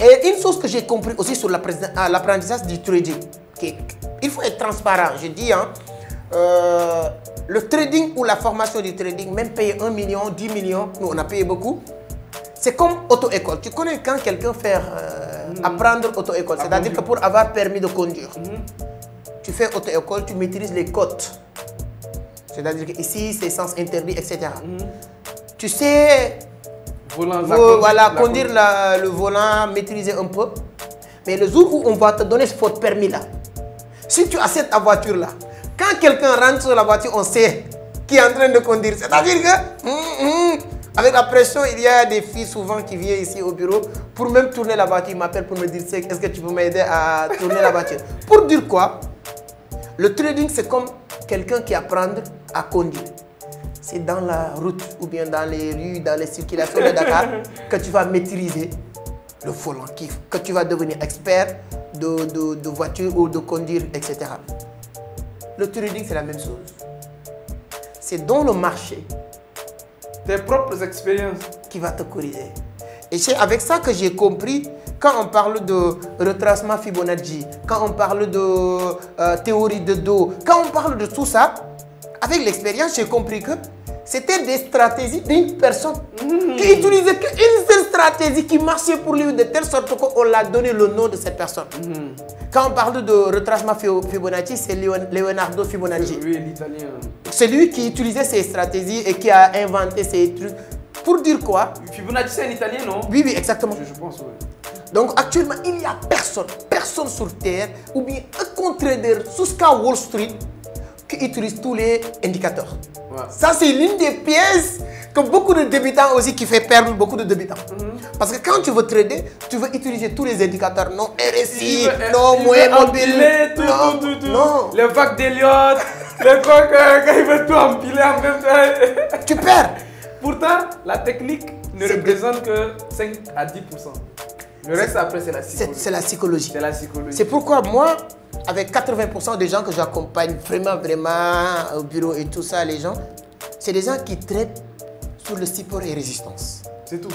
Et une chose que j'ai compris aussi sur l'apprentissage du trading, il faut être transparent. Je dis, hein, le trading ou la formation du trading, même payer 1 million, 10 millions, nous on a payé beaucoup. C'est comme auto-école. Tu connais quand quelqu'un fait apprendre auto-école, c'est-à-dire que pour avoir permis de conduire, tu fais auto-école, tu maîtrises les codes. C'est-à-dire qu'ici, c'est sens interdit, etc. Tu sais. Conduire le volant, maîtriser un peu. Mais le jour où on va te donner ce faute permis là, si tu achètes ta voiture là, quand quelqu'un rentre sur la voiture, on sait qui est en train de conduire. C'est-à-dire que, avec la pression, il y a des filles souvent qui viennent ici au bureau pour même tourner la voiture. Ils m'appellent pour me dire, est-ce que tu peux m'aider à tourner la voiture? Pour dire quoi? Le trading, c'est comme quelqu'un qui apprend à conduire. C'est dans la route ou bien dans les rues, dans les circulations de Dakar que tu vas maîtriser le volant, que tu vas devenir expert de voiture ou de conduire, etc. Le trading, c'est la même chose. C'est dans le marché. Tes propres expériences. Qui va te corriger. Et c'est avec ça que j'ai compris, quand on parle de retracement Fibonacci, quand on parle de théorie de Do, quand on parle de tout ça, avec l'expérience, j'ai compris que c'était des stratégies d'une personne qui utilisait qu'une seule stratégie qui marchait pour lui de telle sorte qu'on l'a donné le nom de cette personne. Quand on parle de retracement Fibonacci, c'est Leonardo Fibonacci. Oui, l'italien. C'est lui qui utilisait ces stratégies et qui a inventé ces trucs. Pour dire quoi? Fibonacci, c'est un italien, non? Oui, oui, exactement. Je pense, oui. Donc actuellement, il n'y a personne, personne sur Terre, ou bien un contre-trader jusqu'à Wall Street, qui utilisent tous les indicateurs. Ouais. Ça, c'est l'une des pièces que beaucoup de débutants aussi qui fait perdre beaucoup de débutants. Parce que quand tu veux trader, tu veux utiliser tous les indicateurs. Non RSI, non moyen mobile, non les vagues d'Eliott, les trucs quand ils veulent tout empiler en même temps. Tu perds. Pourtant, la technique ne représente que 5 à 10%. Le reste après, c'est la psychologie. C'est la psychologie. C'est la psychologie. C'est pourquoi moi, avec 80% des gens que j'accompagne vraiment au bureau et tout ça, les gens, c'est des gens qui traitent sur le support et résistance. C'est tout.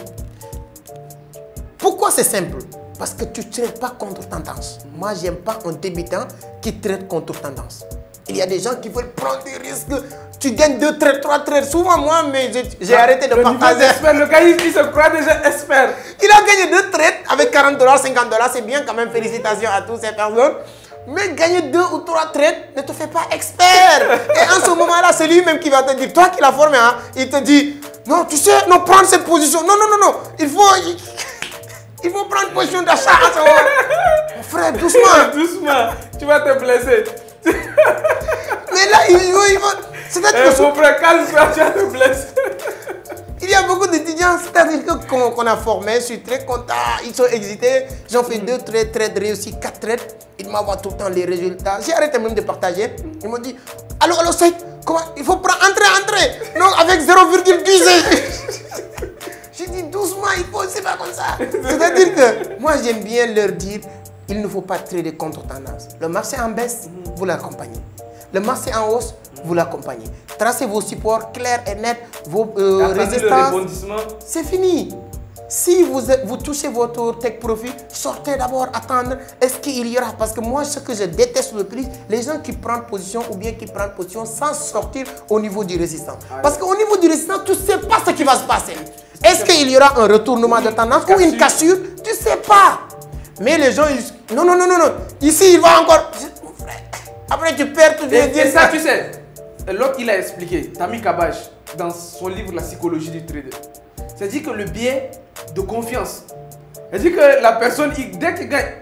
Pourquoi c'est simple? Parce que tu ne traites pas contre tendance. Moi, j'aime pas un débutant qui traite contre tendance. Il y a des gens qui veulent prendre des risques. Tu gagnes 2 trades, 3 trades. Souvent, moi, mais j'ai arrêté de partager. Le gars, il se croit déjà expert. Il a gagné 2 trades avec 40 $, 50 $. C'est bien quand même. Félicitations à toutes ces personnes. Mais gagner 2 ou 3 trades ne te fait pas expert. Et en ce moment-là, c'est lui-même qui va te dire, toi qui l'as formé, hein, il te dit, non, tu sais, non, prendre cette position. Non, non, non, non. Il faut prendre position d'achat en ce moment. Mon frère, doucement. Doucement. Tu vas te blesser. Mais là, c'est-à-dire mon frère, calme-toi, tu vas te blesser. Il y a beaucoup d'étudiants, c'est-à-dire qu'on a formé, je suis très content, ils sont excités. J'en fais 2 trades réussis, 4 trades. Ils m'envoient tout le temps les résultats. J'ai arrêté même de partager. Ils m'ont dit, allô, allô, Saïd, Comment? Il faut prendre, entrer. Non, avec 0,10. J'ai dit doucement, il faut, c'est pas comme ça. C'est-à-dire que moi, j'aime bien leur dire, il ne faut pas trader contre tendance. Le marché en baisse, vous l'accompagnez. Le marché en hausse, vous l'accompagnez. Tracez vos supports clairs et nets, vos résistances. C'est fini. Si vous touchez votre tech profit, sortez d'abord, attendre. Est-ce qu'il y aura? Parce que moi, ce que je déteste le plus, les gens qui prennent position ou bien qui prennent position sans sortir au niveau du résistant. Parce qu'au niveau du résistant, tu ne sais pas ce qui va se passer. Est-ce qu'il y aura un retournement de tendance ou une cassure? Tu ne sais pas. Mais les gens, ils... non, non, non, non, non. Ici, il va encore... Après, tu perds, tu viens dire ça. Tu sais, l'autre, il a expliqué, Thami Kabbaj, dans son livre « La psychologie du trader ». C'est-à-dire que le biais de confiance. C'est-à-dire que la personne, dès qu'il gagne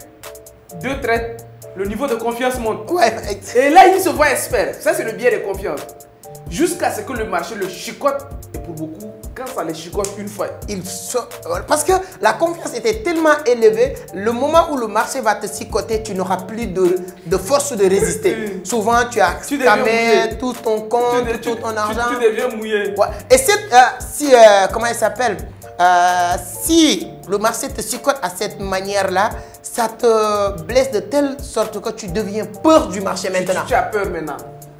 deux traites, le niveau de confiance monte. Ouais. Et là, il se voit expert. Ça, c'est le biais de confiance. Jusqu'à ce que le marché le chicote. Et pour beaucoup, quand ça les chicote une fois, ils sont... Parce que la confiance était tellement élevée, le moment où le marché va te chicoter, tu n'auras plus de force de résister. Souvent, tu as scamé tout ton compte, tout ton argent. Tu deviens mouillé. Ouais. Et cette... comment il s'appelle? Si le marché te chicote à cette manière-là, ça te blesse de telle sorte que tu deviens peur du marché maintenant. Tu as peur maintenant.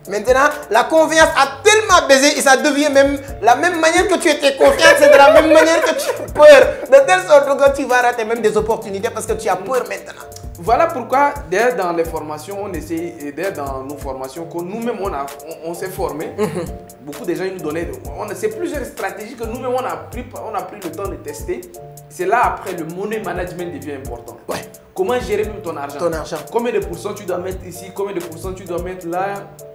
Maintenant, la confiance a tellement baissé et ça devient même la même manière que tu étais confiant, c'est de la même manière que tu as peur. De telle sorte que tu vas rater même des opportunités parce que tu as peur maintenant. Voilà pourquoi, d'ailleurs, dans les formations, on essaye, et d'ailleurs, dans nos formations, que nous-mêmes, on s'est formés. Beaucoup de gens, ils nous donnaient, c'est plusieurs stratégies que nous-mêmes, on a pris le temps de tester. C'est là, après, le money management devient important. Ouais. Comment gérer même ton argent? Ton argent. Combien de pourcents tu dois mettre ici? Combien de pourcents tu dois mettre là?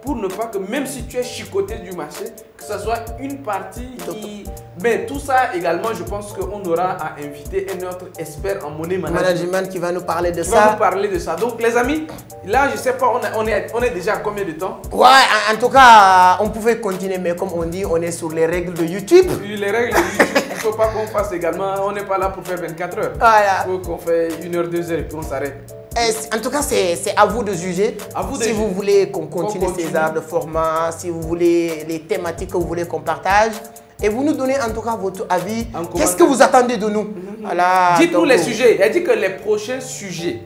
Pour ne pas que, même si tu es chicoté du marché, que ce soit une partie qui... Mais tout ça également, je pense qu'on aura à inviter un autre expert en money management. Management qui va nous parler de ça. Qui va nous parler de ça. Donc les amis, là je sais pas, on est déjà à combien de temps? Ouais, en tout cas, on pouvait continuer, mais comme on dit, on est sur les règles de YouTube. Les règles de YouTube, il ne faut pas qu'on fasse également, on n'est pas là pour faire 24 heures. Voilà. Il faut qu'on fait 1 heure, 2 heures et puis on s'arrête. En tout cas, c'est à vous de juger. Si vous voulez qu'on continue ces arts de format, si vous voulez les thématiques que vous voulez qu'on partage. Et vous nous donnez en tout cas votre avis. Qu'est-ce que vous attendez de nous? Dites-nous les sujets. Elle dit que les prochains sujets.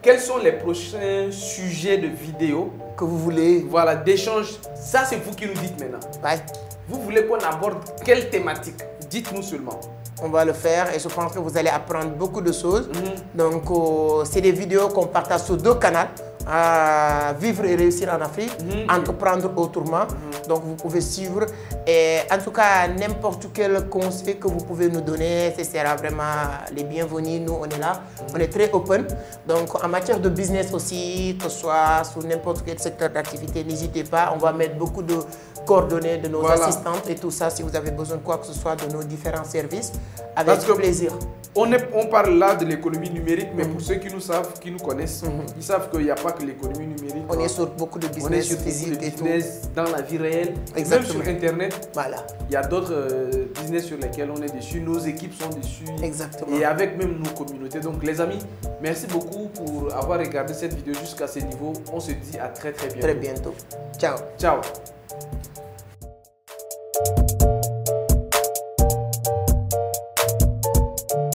Quels sont les prochains sujets de vidéos que vous voulez? Voilà, d'échange. Ça, c'est vous qui nous dites maintenant. Ouais. Vous voulez qu'on aborde quelle thématique? Dites-nous seulement. On va le faire et je pense que vous allez apprendre beaucoup de choses. Donc, c'est des vidéos qu'on partage sur 2 canaux. Vivre et réussir en Afrique, entreprendre autrement. Donc, vous pouvez suivre. Et en tout cas, n'importe quel conseil que vous pouvez nous donner, ce sera vraiment les bienvenus. Nous, on est là. On est très open. Donc, en matière de business aussi, que ce soit sur n'importe quel secteur d'activité, n'hésitez pas. On va mettre beaucoup de coordonnées de nos assistantes et tout ça. Si vous avez besoin de quoi que ce soit de nos différents services, avec plaisir. On parle là de l'économie numérique, mais pour ceux qui nous savent, qui nous connaissent, ils savent qu'il n'y a pas que l'économie numérique. On est sur beaucoup de business, on est sur physique et tout. Dans la vie réelle, exactement. Même sur Internet. Voilà. Il y a d'autres business sur lesquels on est dessus. Nos équipes sont dessus. Exactement. Et avec même nos communautés. Donc les amis, merci beaucoup pour avoir regardé cette vidéo jusqu'à ce niveau. On se dit à très bientôt. Très bientôt. Ciao. Ciao.